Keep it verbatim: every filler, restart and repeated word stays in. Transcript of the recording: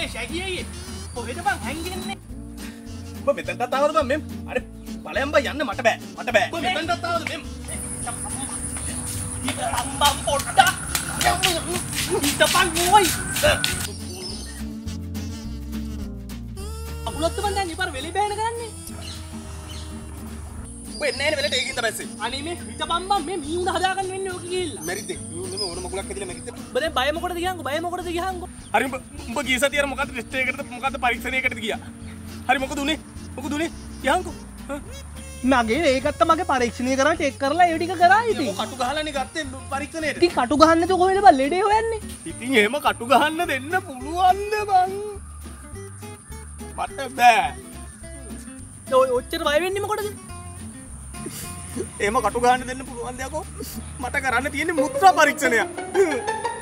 Eh, Shaggy aja, boleh tu bang, hanggil ni. Boleh betul tak tahu tu bang, mem. Ada, paling ambak yang ni mata ber, mata ber. Boleh betul tak tahu tu mem. Kita lambang botak, yang ni, kita panggui. Aku lalu tu bang, ni baru beli band kan ni. Boleh, ni beli taking tu pasi. Ani mem, kita lambang mem, ini udah ada kan mem ni okil. Merit dek, ni mem orang makulah kecil merit dek. Boleh, bayar makulah dek hang, bayar makulah dek hang. हरी मुंबई की साथी यार मुकाते रिश्ते करते मुकाते परीक्षण एक करते किया हरी मुको दूने मुको दूने यहाँ को मैं आगे एक अत्ता माँगे परीक्षण एक करा टेक करला एडी का करा ये थी काटू गहाना नहीं करते परीक्षण एक थी काटू गहाने तो कोई नहीं बाल लेडे हुए नहीं इतनी है मैं काटू गहाने देने पुलवान दे बांग मटे